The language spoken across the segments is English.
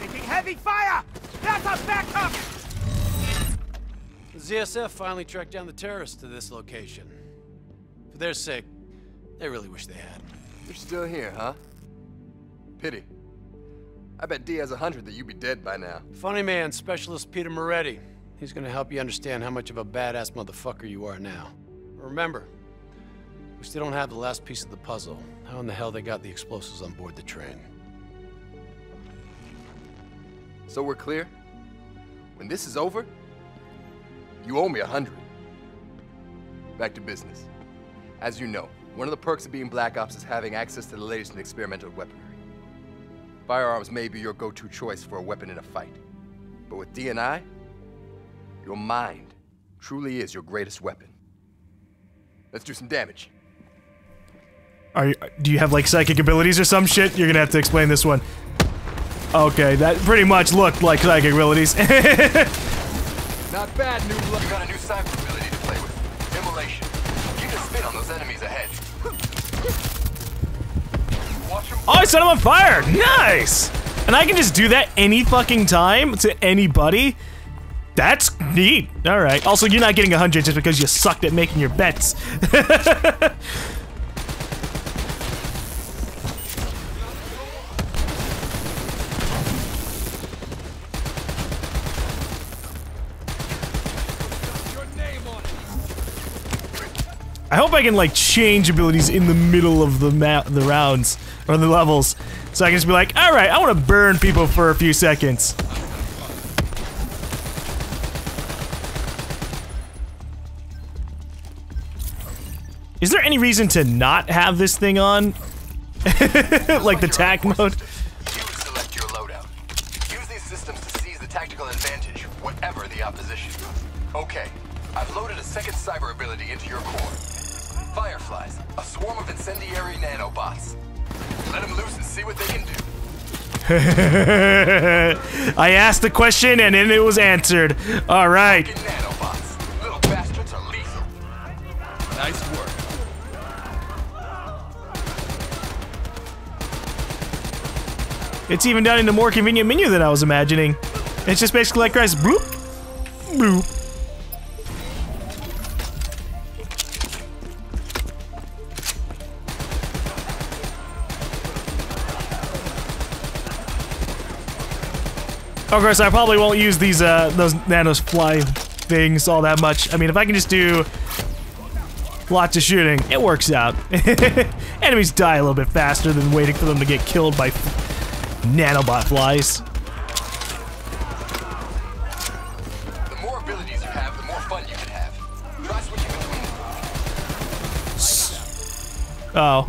Taking heavy fire! That's a backup! The ZSF finally tracked down the terrorists to this location. For their sake, they really wish they had. You're still here, huh? Pity. I bet D has 100 that you'd be dead by now. Funny man, Specialist Peter Moretti. He's gonna help you understand how much of a badass motherfucker you are now. But remember, we still don't have the last piece of the puzzle. How in the hell they got the explosives on board the train? So we're clear? When this is over, you owe me 100. Back to business. As you know, one of the perks of being Black Ops is having access to the latest in experimental weaponry. Firearms may be your go-to choice for a weapon in a fight. But with DNI, your mind truly is your greatest weapon. Let's do some damage. Do you have like psychic abilities or some shit? You're gonna have to explain this one. Okay, that pretty much looked like psychic abilities. Not bad, new blood. Got a new cyber ability to play with. Immolation. You can spit on those enemies ahead. Watch them. Oh, I set him on fire! Nice! And I can just do that any fucking time to anybody? That's neat. All right. Also, you're not getting 100 just because you sucked at making your bets. I hope I can like change abilities in the middle of the rounds or the levels, so I can just be like, all right, I want to burn people for a few seconds. Is there any reason to not have this thing on? Like the TAC mode? You select your loadout. Use these systems to seize the tactical advantage, whatever the opposition. Okay, I've loaded a second cyber ability into your core. Fireflies, a swarm of incendiary nanobots. Let them loose and see what they can do. I asked the question and then it was answered. All right. Nanobots. Little bastards are lethal. Nice work. It's even down in a more convenient menu than I was imagining. It's just basically like guys, bloop, bloop. Of course, I probably won't use these those nanos fly things all that much. I mean, if I can just do lots of shooting, it works out. Enemies die a little bit faster than waiting for them to get killed by nanobot flies. The more abilities you have, the more fun you can have. Try switching between. Oh,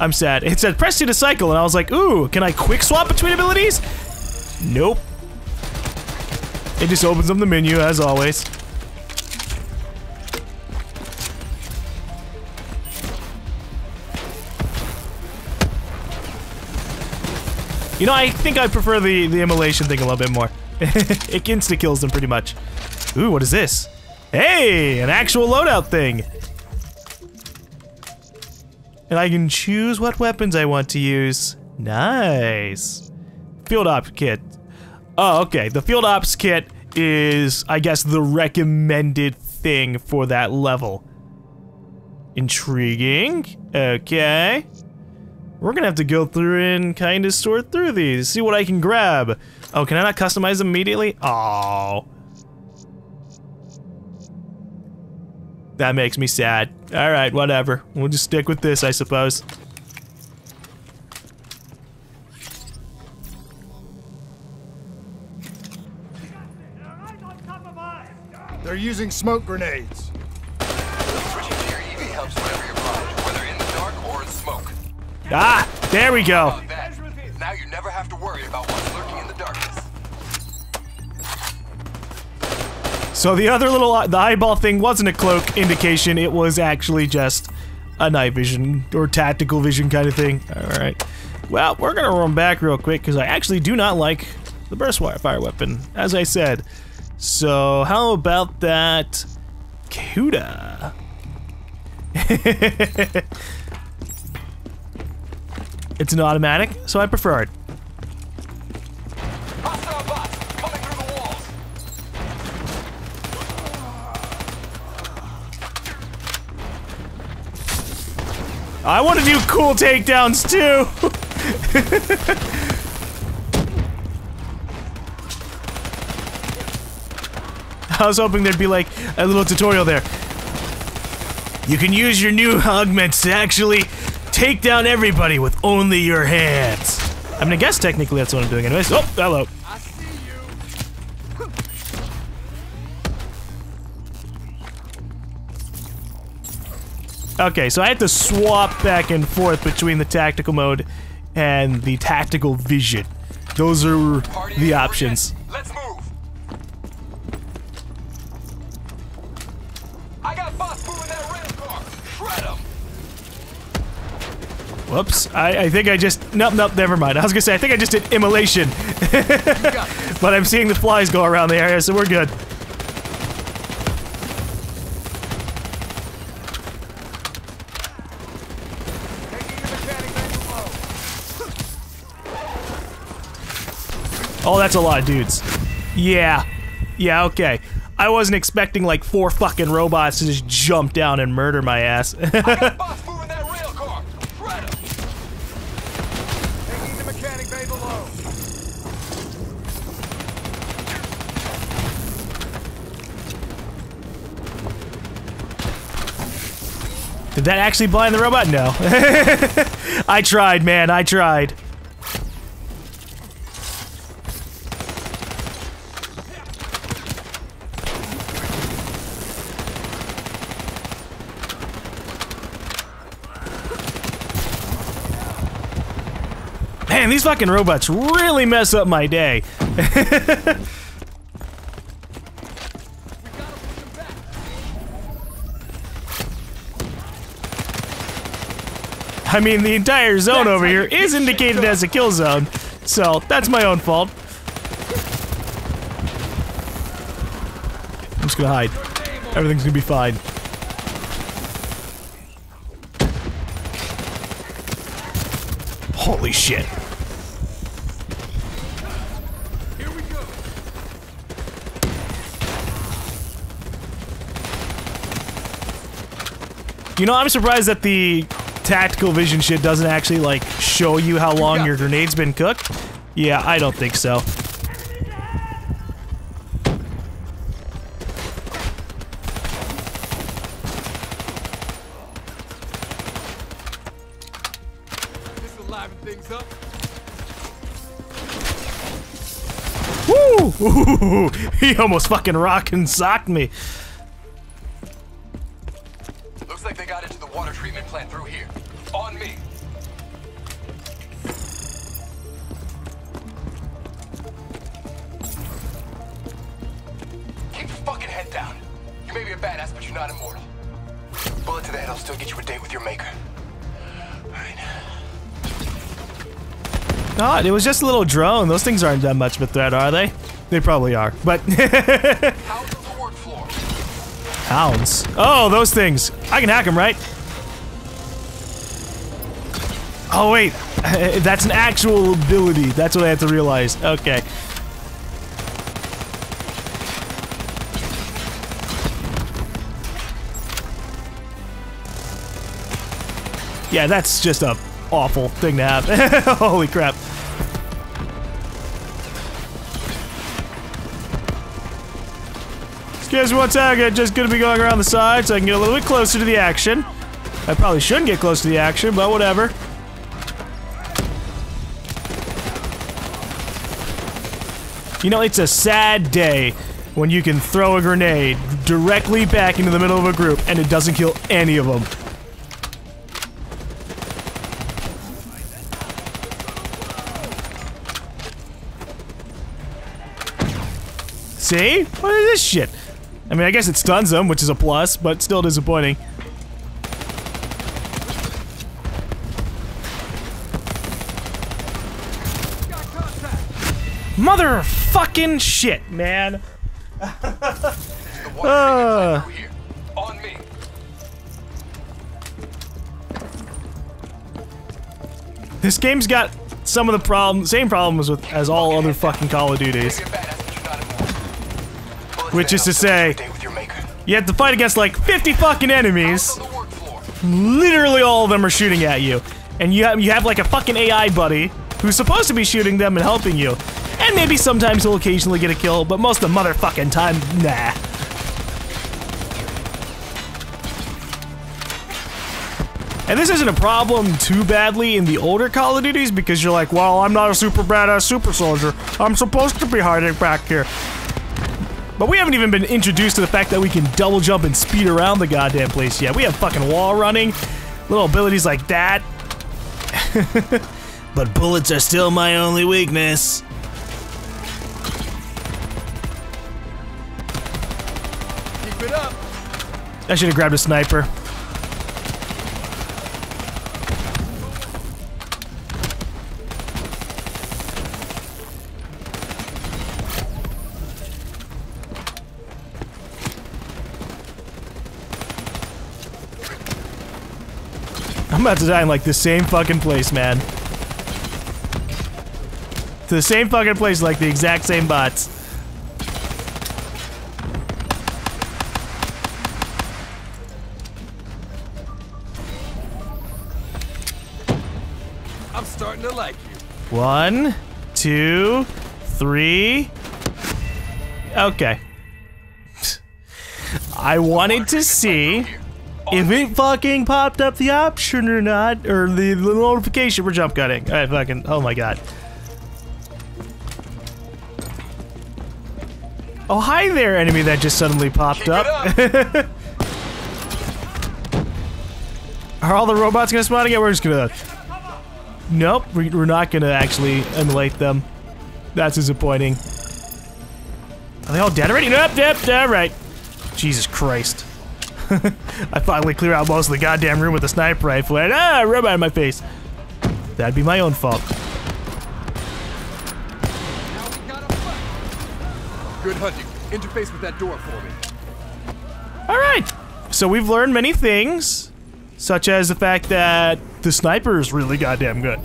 I'm sad. It said press C to cycle, and I was like, ooh, can I quick swap between abilities? Nope. It just opens up the menu as always. You know, I think I prefer the immolation thing a little bit more. It insta-kills them pretty much. Ooh, what is this? Hey, an actual loadout thing! And I can choose what weapons I want to use. Nice. Field Ops Kit. Oh, okay. The Field Ops Kit is, I guess, the recommended thing for that level. Intriguing. Okay. We're gonna have to go through and kind of sort through these, see what I can grab. Oh, can I not customize them immediately? Oh, that makes me sad. All right, whatever. We'll just stick with this, I suppose. They're using smoke grenades. Switching to your EV helps whatever you're blind, whether in the dark or in smoke. Ah, there we go. Now you never have to worry about what's lurking in the darkness. So the other little the eyeball thing wasn't a cloak indication, it was actually just a night vision or tactical vision kind of thing. All right. Well, we're going to run back real quick cuz I actually do not like the burst fire weapon, as I said. So, how about that CUDA? It's an automatic, so I prefer it. I want to do cool takedowns too! I was hoping there'd be like a little tutorial there. You can use your new augments to actually take down everybody with only your hands. I mean, I guess technically that's what I'm doing anyways. Oh, hello. I see you. Okay, so I have to swap back and forth between the tactical mode and the tactical vision. Those are the options. Let's move. I got boss moving that red car. Shred him. Whoops. I think I just... Nope, never mind. I was gonna say, I think I just did immolation. But I'm seeing the flies go around the area, so we're good. Oh, that's a lot of dudes. Yeah. Yeah, okay. I wasn't expecting like 4 fucking robots to just jump down and murder my ass. I got boss moving that rail car. Shred him. Taking the mechanic bay below. Did that actually blind the robot? No. I tried, man. I tried. Man, these fucking robots really mess up my day. I mean, the entire zone over here is indicated as a kill zone, so that's my own fault. I'm just gonna hide. Everything's gonna be fine. Holy shit. You know, I'm surprised that the tactical vision shit doesn't actually, like, show you how long your grenade's been cooked. Yeah, I don't think so. Woo! He almost fucking rock and socked me. Looks like they got into the water treatment plant through here. On me. Keep your fucking head down. You may be a badass, but you're not immortal. Bullet to the head will still get you a date with your maker. Alright. Oh, it was just a little drone. Those things aren't that much of a threat, are they? They probably are, but... Hounds on the work floor. Hounds. Oh, those things. I can hack them, right? Oh, wait. That's an actual ability. That's what I had to realize. Okay. Yeah, that's just a awful thing to have. Holy crap. Excuse me one second, just gonna be going around the side so I can get a little bit closer to the action. I probably shouldn't get close to the action, but whatever. You know, it's a sad day when you can throw a grenade directly back into the middle of a group and it doesn't kill any of them. See? What is this shit? I mean, I guess it stuns them, which is a plus, but still disappointing. Mother fucking shit, man. On me. This game's got some of the same problems with as all other fucking Call of Duties. Which is to say, you have to fight against like 50 fucking enemies. Literally all of them are shooting at you. And you have like a fucking AI buddy who's supposed to be shooting them and helping you. And maybe sometimes he'll occasionally get a kill, but most of the motherfucking time, nah. And this isn't a problem too badly in the older Call of Duties because you're like, well, I'm not a super badass super soldier. I'm supposed to be hiding back here. But we haven't even been introduced to the fact that we can double jump and speed around the goddamn place yet. We have fucking wall running, little abilities like that. But bullets are still my only weakness. Keep it up. I should have grabbed a sniper. I'm about to die in like the same fucking place, man. To the same fucking place, like the exact same bots. I'm starting to like you. 1, 2, 3. Okay. I wanted to see if it fucking popped up the option or not, or the notification for jump cutting. I fucking, oh my god. Oh, hi there, enemy that just suddenly popped up. Are all the robots gonna spawn again? We're just gonna... Nope, we're not gonna actually emulate them. That's disappointing. Are they all dead already? Nope, nope, alright. Jesus Christ. I finally clear out most of the goddamn room with a sniper rifle and ah, robot in my face. That'd be my own fault. Good hunting. Interface with that door for me. Alright! So we've learned many things, such as the fact that the sniper is really goddamn good.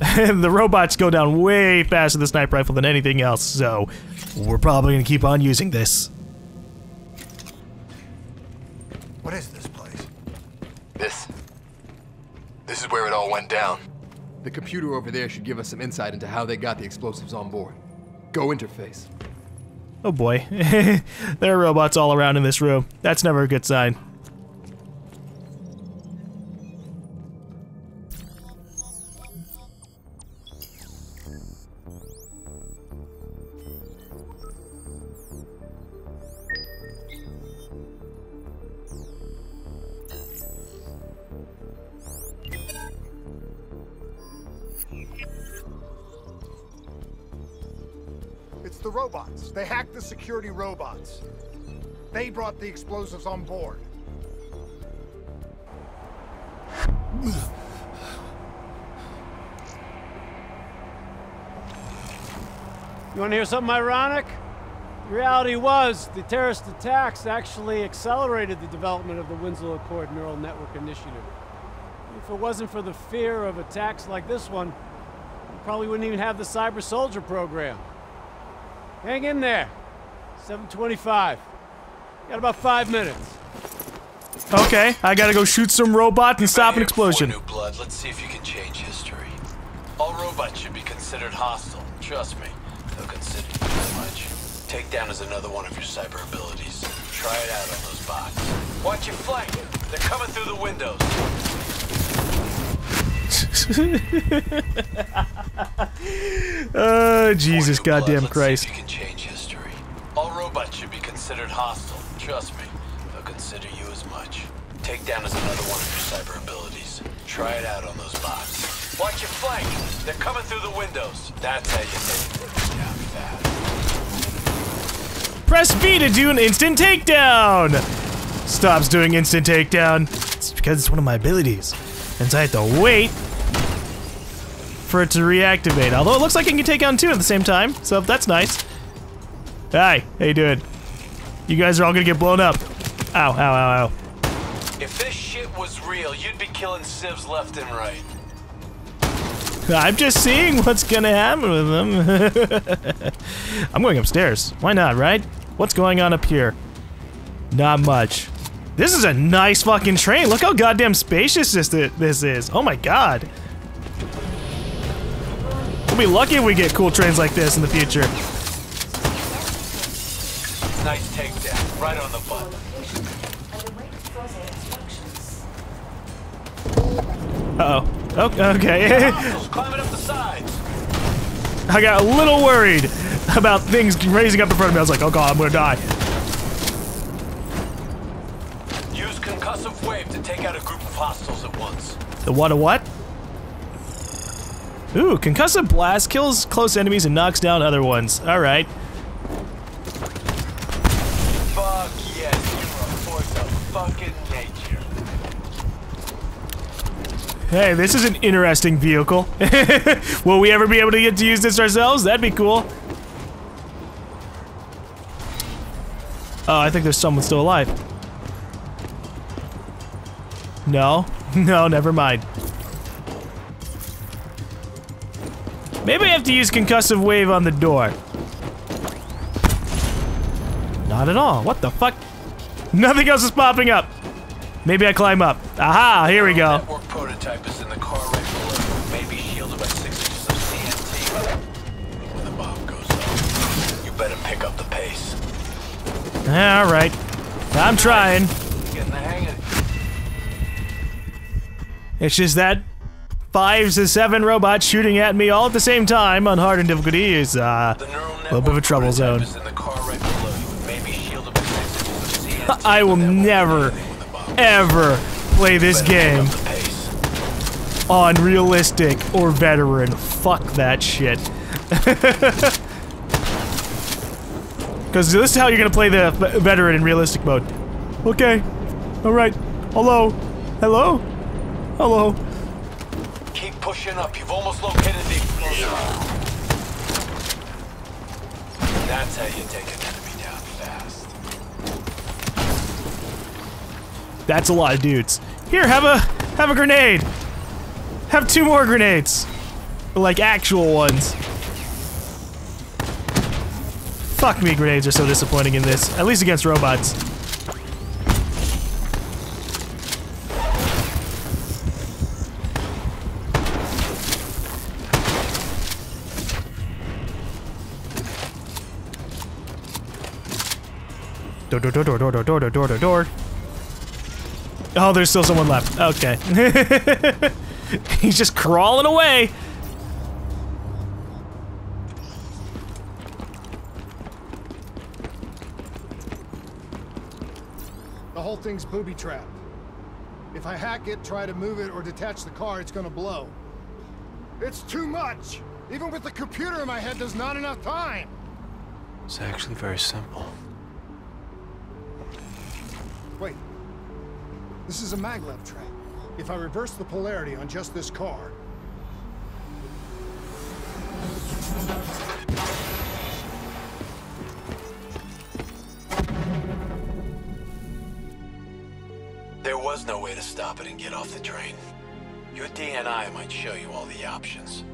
And the robots go down way faster with the sniper rifle than anything else, so we're probably gonna keep on using this. What is this place? This is where it all went down. The computer over there should give us some insight into how they got the explosives on board. Go interface. Oh boy. There are robots all around in this room. That's never a good sign. It's the robots. They hacked the security robots. They brought the explosives on board. You want to hear something ironic? The reality was, the terrorist attacks actually accelerated the development of the Winslow Accord Neural Network Initiative. If it wasn't for the fear of attacks like this one, we probably wouldn't even have the Cyber Soldier program. Hang in there. 7:25. Got about 5 minutes. Okay, I gotta go shoot some robots and stop an explosion. New blood. Let's see if you can change history. All robots should be considered hostile. Trust me, they'll consider you too much. Takedown is another one of your cyber abilities. Try it out on those bots. Watch your flank. They're coming through the windows. Oh, Jesus goddamn Christ. You can change history. All robots should be considered hostile. Trust me, they'll consider you as much. Takedown is another one of your cyber abilities. Try it out on those bots. Watch your flank. They're coming through the windows. That's how you take it down fast. Press B to do an instant takedown. Stops doing instant takedown. It's because it's one of my abilities. And so I have to wait for it to reactivate. Although it looks like it can take on two at the same time, so that's nice. Hi, how you doing? You guys are all gonna get blown up. Ow, ow, ow, ow. If this shit was real, you'd be killing civs left and right. I'm just seeing what's gonna happen with them. I'm going upstairs. Why not, right? What's going on up here? Not much. This is a nice fucking train. Look how goddamn spacious this is. Oh my god. We'll be lucky if we get cool trains like this in the future. Nice takedown, right on the butt. Uh-oh. Oh, okay. I got a little worried about things raising up in front of me. I was like, oh god, I'm gonna die. Use concussive wave to take out a group of hostiles at once. The what a what? Ooh, concussive blast kills close enemies and knocks down other ones. Alright. Fuck yes, you're a force of fucking nature. Hey, this is an interesting vehicle. Will we ever be able to get to use this ourselves? That'd be cool. Oh, I think there's someone still alive. No? No, never mind. Maybe I have to use concussive wave on the door. Not at all. What the fuck? Nothing else is popping up. Maybe I climb up. Aha, here we go. Network prototype is in the car right below. Maybe shielded by 6 inches of CNT. When the bomb goes off, you better pick up the pace. All right. I'm trying. Getting the hang of it. It's just that 5 to 7 robots shooting at me all at the same time on hard and difficulty is a little bit of a trouble zone. I will never ever play this game on realistic or veteran. Fuck that shit. Because this is how you're gonna play the veteran in realistic mode. Okay. Alright. Hello. Hello? Hello. Keep pushing up. You've almost located the explosion. That's how you take an enemy down fast. That's a lot of dudes. Here, have a grenade. Have 2 more grenades. Like actual ones. Fuck me, grenades are so disappointing in this. At least against robots. Door, door, door, door, door, door, door, door, door, door. Oh, there's still someone left. Okay. He's just crawling away. The whole thing's booby-trapped. If I hack it, try to move it, or detach the car, it's gonna blow. It's too much! Even with the computer in my head, there's not enough time! It's actually very simple. Wait. This is a maglev trap. If I reverse the polarity on just this car... There was no way to stop it and get off the train. Your DNI might show you all the options,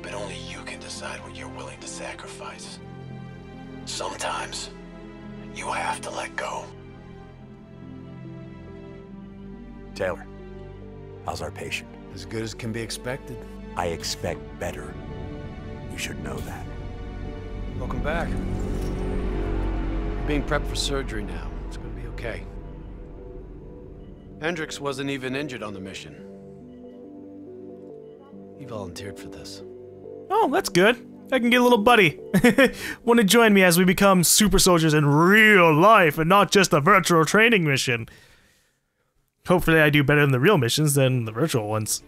but only you can decide what you're willing to sacrifice. Sometimes, you have to let go. Taylor, how's our patient? As good as can be expected. I expect better. You should know that. Welcome back. You're being prepped for surgery now. It's gonna be okay. Hendrix wasn't even injured on the mission. He volunteered for this. Oh, that's good. I can get a little buddy. Want to join me as we become super soldiers in real life and not just a virtual training mission. Hopefully I do better in the real missions than the virtual ones.